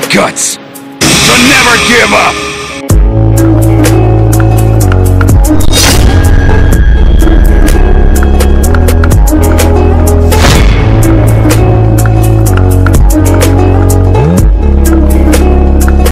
the guts to never give up.